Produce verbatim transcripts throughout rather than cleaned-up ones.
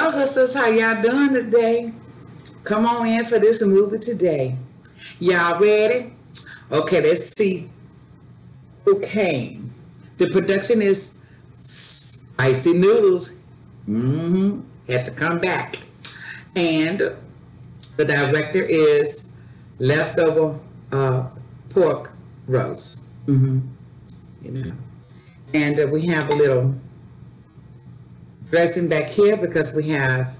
Y'all hustlers, how y'all doing today? Come on in for this movie today. Y'all ready? Okay, let's see who came. The production is Spicy Noodles. Mm-hmm. Had to come back. And the director is Leftover uh, Pork Roast. Mm-hmm. You know. And uh, we have a little dressing back here because we have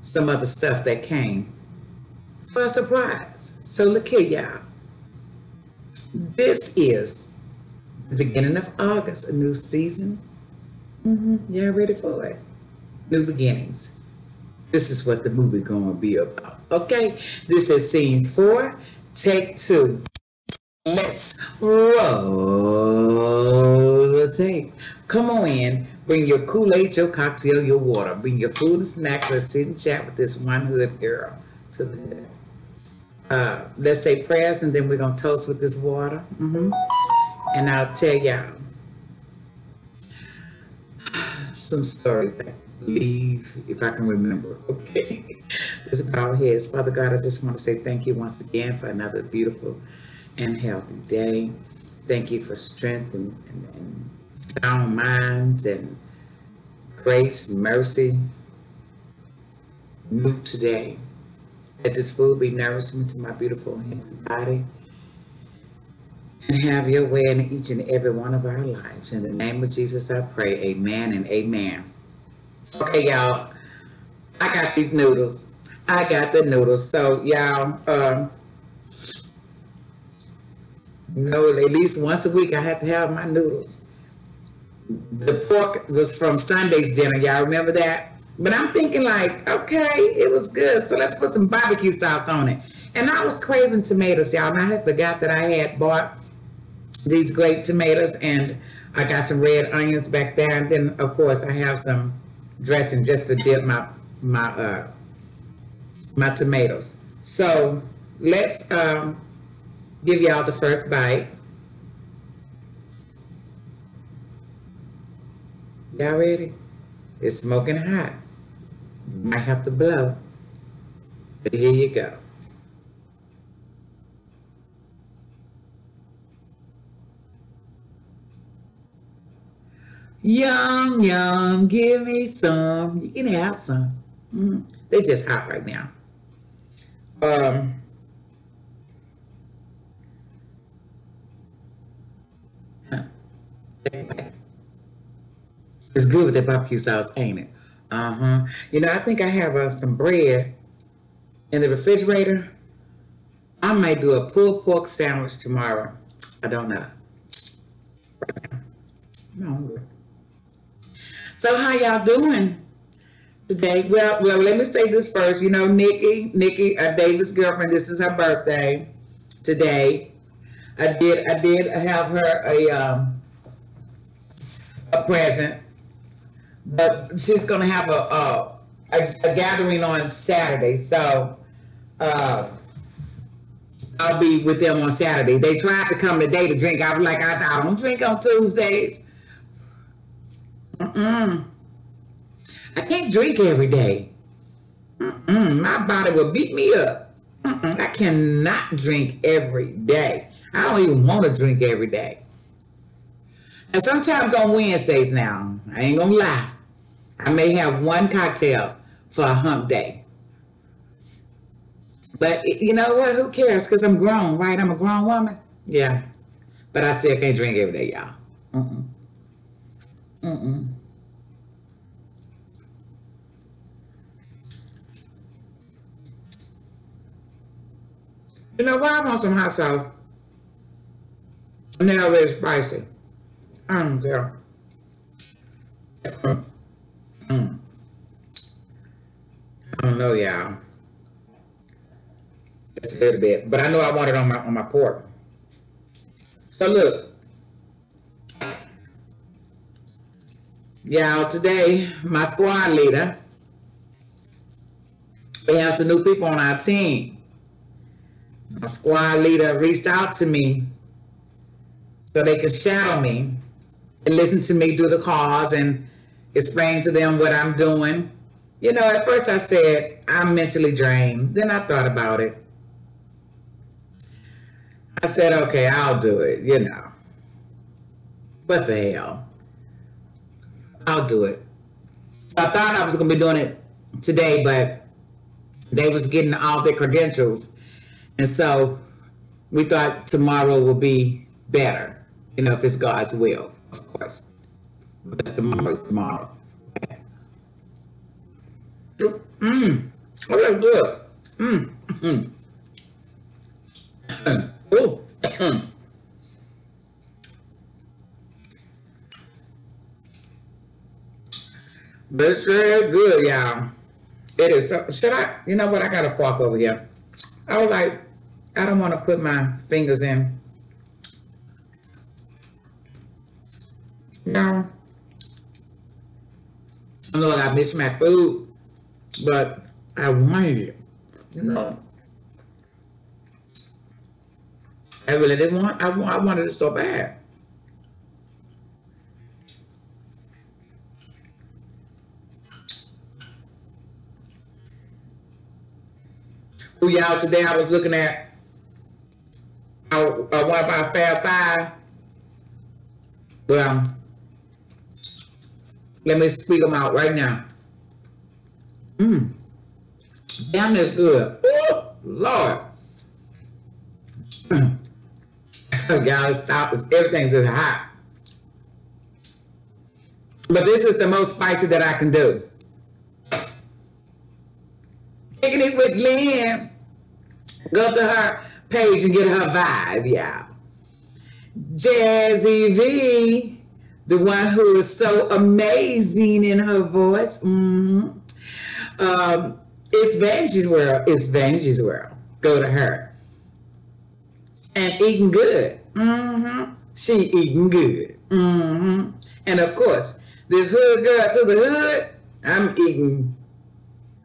some other stuff that came for a surprise. So look here, y'all. This is the beginning of August, a new season. Mm-hmm. Y'all ready for it? New beginnings. This is what the movie gonna be about. Okay, this is scene four, take two. Let's roll the tape. Come on in. Bring your Kool-Aid, your cocktail, your water. Bring your food and snacks. Let's sit and chat with this one hood girl to the hood. Uh, let's say prayers, and then we're going to toast with this water. Mm-hmm. And I'll tell y'all some stories that leave, if I can remember. Okay. Let's bow our heads. Father God, I just want to say thank you once again for another beautiful and healthy day. Thank you for strength and, and, and sound minds and grace, mercy, new today. Let this food be nourishment to my beautiful human body, and have your way in each and every one of our lives. In the name of Jesus, I pray, amen and amen. Okay, y'all, I got these noodles. I got the noodles. So, y'all, um, no, at least once a week I have to have my noodles. The pork was from Sunday's dinner, y'all remember that? But I'm thinking like, okay, it was good, so let's put some barbecue sauce on it. And I was craving tomatoes, y'all, and I had forgot that I had bought these grape tomatoes, and I got some red onions back there, and then of course I have some dressing just to dip my my uh my tomatoes. So let's um give y'all the first bite. Y'all ready? It's smoking hot. Might have to blow. But here you go. Yum, yum. Give me some. You can have some. Mm, they're just hot right now. Um. Huh. It's good with that barbecue sauce, ain't it? Uh-huh. You know, I think I have uh, some bread in the refrigerator. I might do a pulled pork sandwich tomorrow. I don't know. I'm hungry. So how y'all doing today? Well, well, let me say this first. You know, Nikki, Nikki, uh, Davis' girlfriend, this is her birthday today. I did, I did have her a, um, a present. But she's going to have a, a, a, a gathering on Saturday. So uh, I'll be with them on Saturday. They tried to come today to drink. I was like, I, I don't drink on Tuesdays. Mm-mm. I can't drink every day. Mm-mm. My body will beat me up. Mm-mm. I cannot drink every day. I don't even want to drink every day. And sometimes on Wednesdays now, I ain't going to lie. I may have one cocktail for a hump day. But you know what? Who cares? Because I'm grown, right? I'm a grown woman. Yeah. But I still can't drink every day, y'all. Mm-mm. Mm-mm. You know what? I want some hot sauce. And they're already spicy. Um, girl. Mm. Mm. I don't know, y'all. Just a little bit, but I know I want it on my on my pork. So look, y'all. Today, my squad leader. We have some new people on our team. My squad leader reached out to me so they could shadow me and listen to me do the calls and explain to them what I'm doing You know, at first I said, I'm mentally drained. Then I thought about it. I said, okay, I'll do it, you know. What the hell? I'll do it. So I thought I was going to be doing it today, but they was getting all their credentials. And so we thought tomorrow would be better, you know, if it's God's will, of course. Because tomorrow is tomorrow. Mmm, oh, that's good. Mmm, mmm. Oh, but it's very good, y'all. It is. So, should I? You know what? I got a fork over here. I was like, I don't want to put my fingers in. No. Lord, I miss my food. But I wanted it, you know. I really didn't want. I I wanted it so bad. Ooh, y'all! Today I was looking at uh, one of our Fab five. Well, let me speak them out right now. Mmm, damn, that's good. Oh, Lord. Gotta stop. Everything's just hot. But this is the most spicy that I can do. Kicking it with Lynn. Go to her page and get her vibe, y'all. Jazzy V, the one who is so amazing in her voice. Mm-hmm. Um, it's Vanjie's World. It's Vanjie's World. Go to her. And eating good. Mm-hmm. She eating good. Mm-hmm. And of course, this hood girl to the hood, I'm eating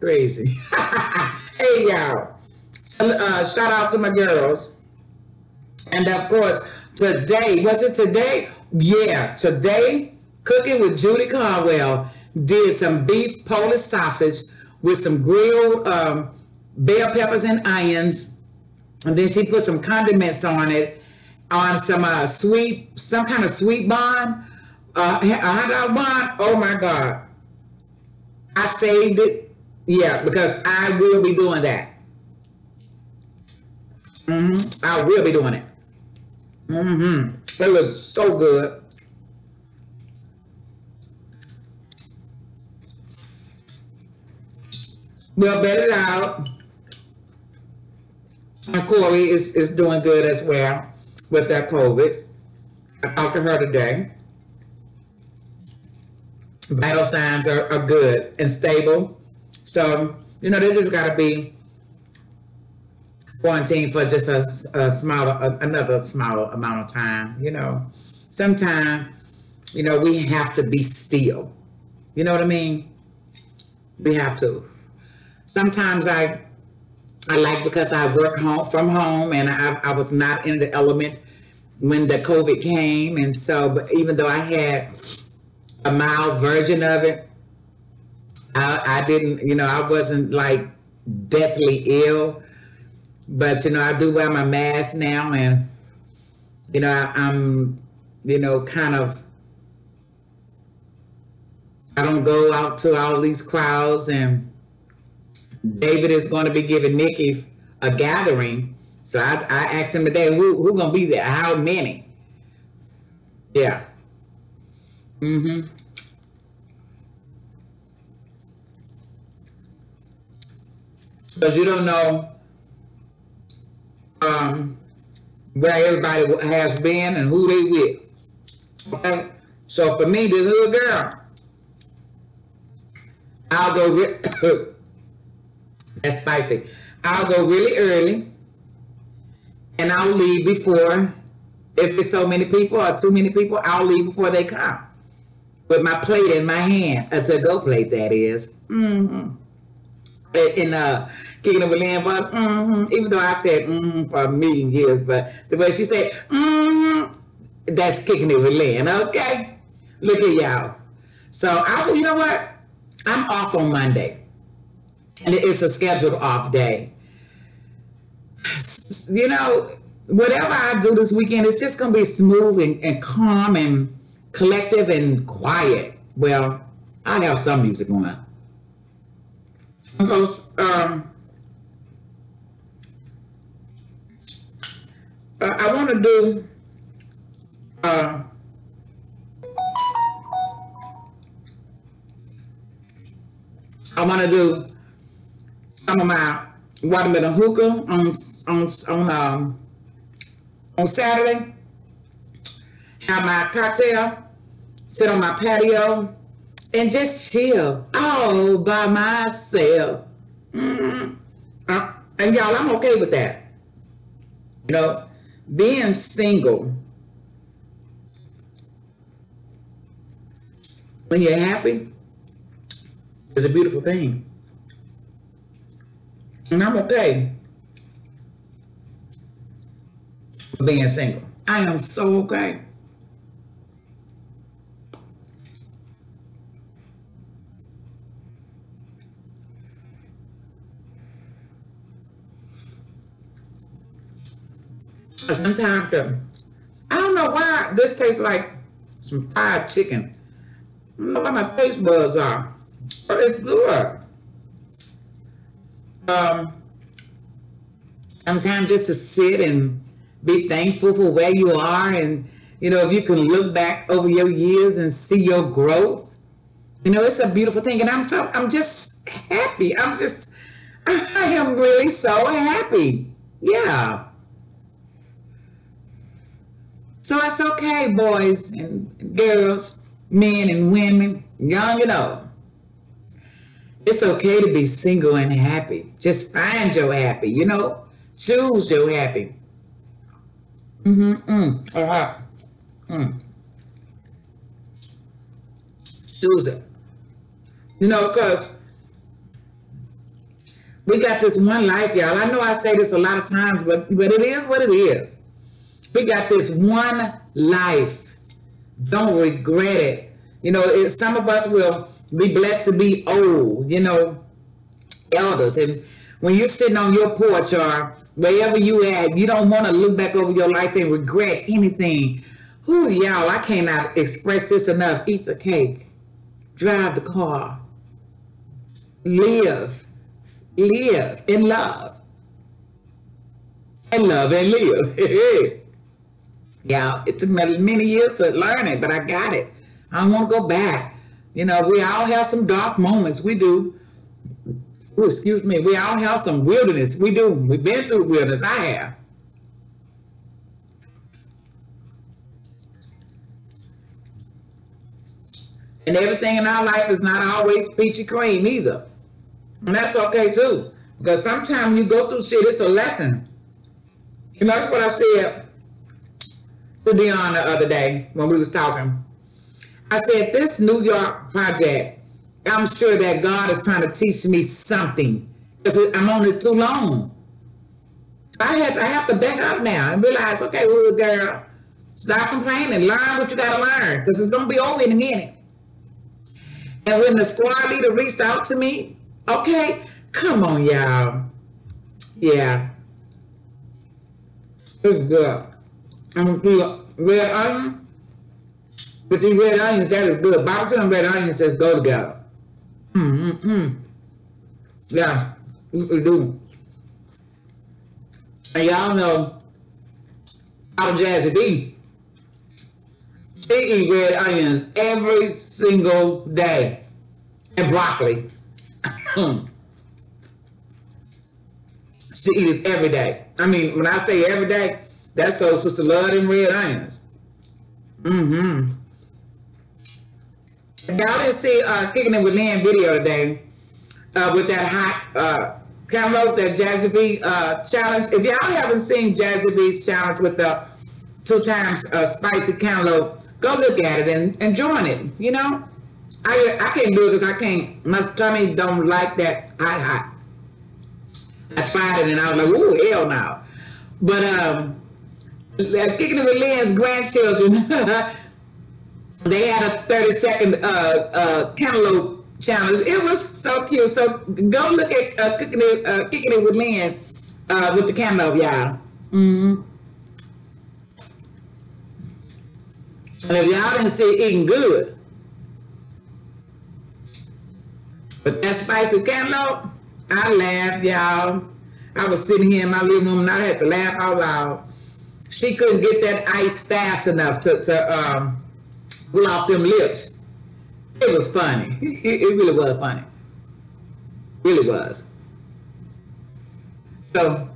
crazy. Hey, y'all. So, uh, shout out to my girls. And of course, today, was it today? Yeah, today, Cooking with Judy Caldwell did some beef Polish sausage with some grilled um, bell peppers and onions. And then she put some condiments on it, on some uh, sweet, some kind of sweet bun, uh, a hot dog bun. Oh my God. I saved it. Yeah, because I will be doing that. Mm-hmm. I will be doing it. Mm-hmm. It looks so good. We'll bet it out. And Corey is, is doing good as well with that COVID. I talked to her today. Vital signs are, are good and stable. So, you know, they just got to be quarantined for just a, a smaller, another smaller amount of time, you know. Sometimes, you know, we have to be still. You know what I mean? We have to. Sometimes I, I like because I work home from home, and I, I was not in the element when the COVID came, and so. But even though I had a mild version of it, I, I didn't. You know, I wasn't like deathly ill, but you know, I do wear my mask now, and you know, I, I'm, you know, kind of. I don't go out to all these crowds and. David is going to be giving Nikki a gathering. So I, I asked him today, who who going to be there? How many? Yeah. Mm-hmm. Because you don't know um, where everybody has been and who they with. Okay? So for me, this little girl, I'll go with... That's spicy. I'll go really early, and I'll leave before, if it's so many people or too many people, I'll leave before they come. With my plate in my hand, a to-go plate, that is. Mm-hmm. And uh, Kicking It With Lynn was, mm-hmm. Even though I said, mm-hmm, for a million years, but the way she said, mm-hmm, that's Kicking It With Lynn, okay? Look at y'all. So, I, you know what? I'm off on Monday, and it's a scheduled off day. You know, whatever I do this weekend, it's just going to be smooth and, and calm and collective and quiet. Well, I'll have some music on. So, um, uh, I want to do, uh, I want to do some of my watermelon hookah on on on um on Saturday. Have my cocktail, sit on my patio, and just chill all by myself. Mm-hmm. uh, and y'all, I'm okay with that. You know, being single when you're happy is a beautiful thing. And I'm okay with being single. I am so okay. Sometimes the, I don't know why this tastes like some fried chicken. I don't know why my taste buds are, but it's good. Um, sometimes just to sit and be thankful for where you are, and you know, if you can look back over your years and see your growth, you know, it's a beautiful thing. And I'm so, I'm just happy. I'm just, I am really so happy. Yeah. So it's okay, boys and girls, men and women, young and old. It's okay to be single and happy. Just find your happy, you know? Choose your happy. Mm-hmm, mm, uh-huh, mm. Choose it. You know, because we got this one life, y'all. I know I say this a lot of times, but, but it is what it is. We got this one life. Don't regret it. You know, it, some of us will be blessed to be old, you know, elders. And when you're sitting on your porch or wherever you at, you don't want to look back over your life and regret anything. Ooh, y'all, I cannot express this enough. Eat the cake. Drive the car. Live. Live and love. And love and live. Y'all, it took me many years to learn it, but I got it. I don't want to go back. You know, we all have some dark moments. We do. Ooh, excuse me. We all have some wilderness. We do. We've been through wilderness. I have. And everything in our life is not always peachy cream either. And that's okay, too. Because sometimes you go through shit, it's a lesson. And that's what I said to Deanna the other day when we was talking. I said, this New York project, I'm sure that God is trying to teach me something because I'm on it too long. So I have, to, I have to back up now and realize, okay, well, girl, stop complaining. Learn what you got to learn because it's going to be over in a minute. And when the squad leader reached out to me, okay, come on, y'all. Yeah. Good girl. I'm going to be um. But these red onions, that is good. Barbecue and red onions just go together. Mm, mm, mm. Yeah, we do. And y'all know how Jazzy B, she eat red onions every single day. And broccoli. She eat it every day. I mean, when I say every day, that's so Sister Love them red onions. Mm-hmm. Y'all didn't see uh, Kicking It With Lynn video today uh, with that hot uh, download, that Jazzy B uh, challenge. If y'all haven't seen Jazzy B's challenge with the two times uh, spicy cantaloupe, go look at it and, and join it. You know, I I can't do it because I can't. My tummy don't like that hot hot. I tried it and I was like, ooh, hell no. But um, Kicking It With Lynn's grandchildren. They had a thirty second uh, uh, cantaloupe challenge. It was so cute. So go look at uh, Kicking It, uh, Kicking It with Lynn uh, with the camo, y'all. Mm-hmm. And if y'all didn't see it eating good, but that spicy camo, I laughed, y'all. I was sitting here in my living room and I had to laugh out loud. She couldn't get that ice fast enough to, to um, pull off them lips. It was funny. It, it really was funny. Really was. So,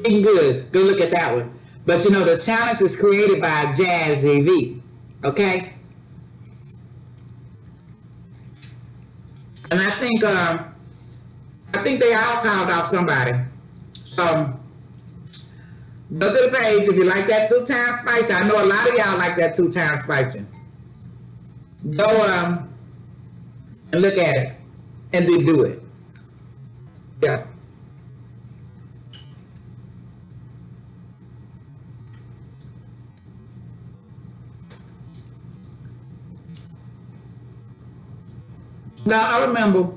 eating good. Go look at that one. But you know, the challenge is created by Jazzy V. Okay? And I think, um, I think they all called off somebody. So, go to the page if you like that two-time spicy. I know a lot of y'all like that two-time spicy. Go um, and look at it. And then do it. Yeah. Now, I remember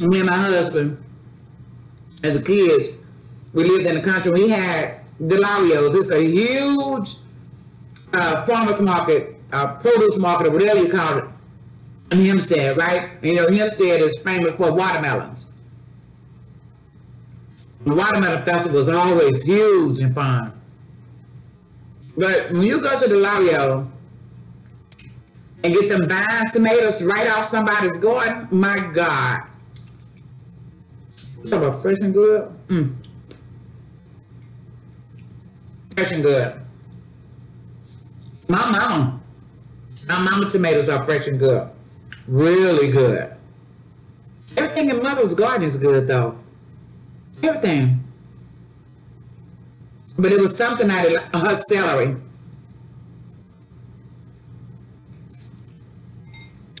me and my husband, as a kid, we lived in the country. We had Delario's. It's a huge uh, farmer's market, uh, produce market, or whatever you call it, in Hempstead, right? You know, Hempstead is famous for watermelons. The watermelon festival is always huge and fun. But when you go to Delario's and get them vine tomatoes right off somebody's garden, my God. You talk about fresh and good? Mm. Fresh and good. My mama, my mama tomatoes are fresh and good. Really good. Everything in mother's garden is good though. Everything. But it was something out of her celery.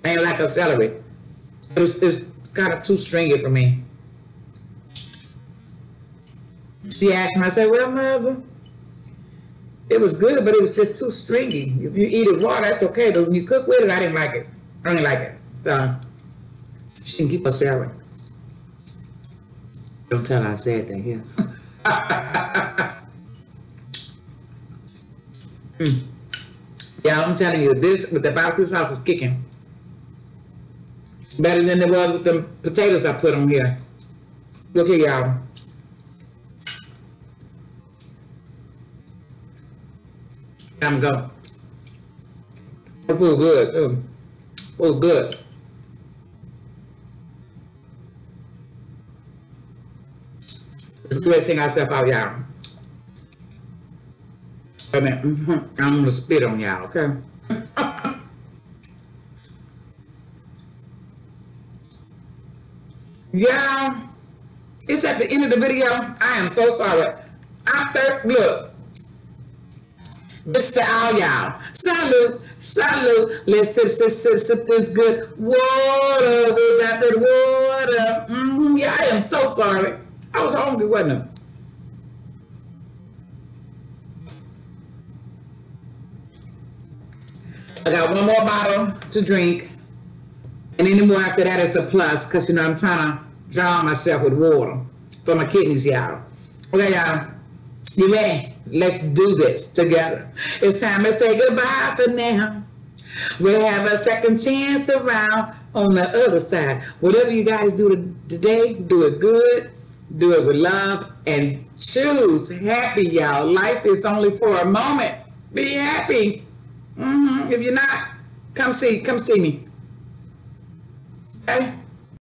I ain't like her celery. It was, it was kind of too stringy for me. She asked me, I said, well, mother, it was good, but it was just too stringy. If you eat it raw, that's okay. But when you cook with it, I didn't like it. I didn't like it. So she can keep her celery. Don't tell her I said that here. mm. Yeah, I'm telling you, this with the barbecue sauce is kicking. Better than it was with the potatoes I put on here. Look here, y'all. Time to go. It feels good. Ooh. It feels good. It's stressing ourselves out, y'all. Wait a minute. I'm gonna spit on y'all, okay? Yeah, it's at the end of the video. I am so sorry. After, look, it's to all y'all. Salute, salute. Let's sip, sip, sip, sip this good water. We got the water. Mm-hmm. Yeah, I am so sorry. I was hungry, wasn't I? I got one more bottle to drink. And any more after that is a plus, because, you know, I'm trying to drown myself with water for my kidneys, y'all. Okay, y'all. You ready? Let's do this together. It's time to say goodbye for now. We'll have a second chance around on the other side. Whatever you guys do today, do it good, do it with love, and choose happy, y'all. Life is only for a moment. Be happy. Mm-hmm. If you're not, come see, come see me. Okay.